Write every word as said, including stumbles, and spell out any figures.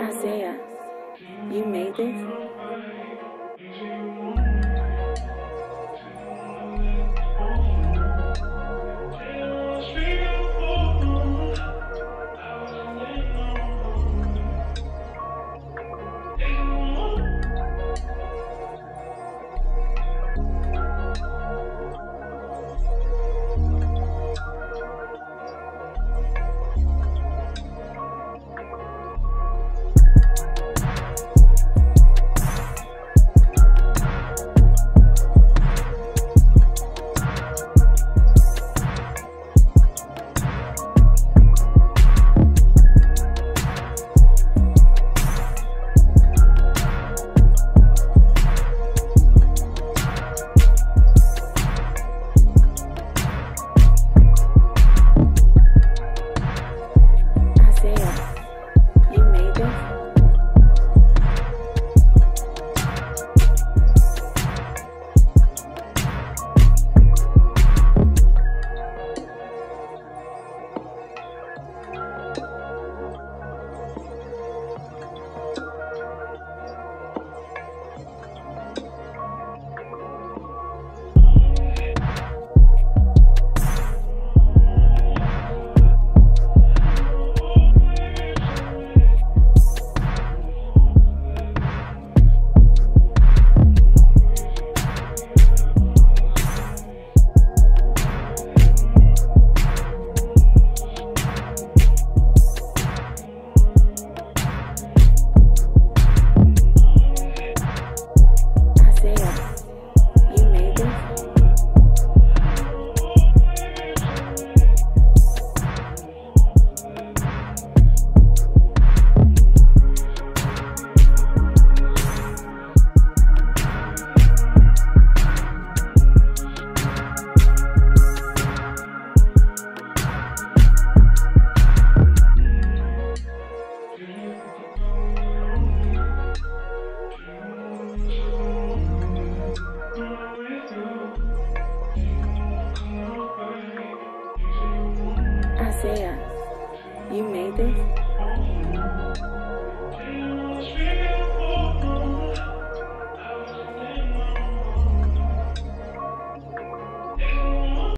Isaiah, you made this? Isaiah, you made this?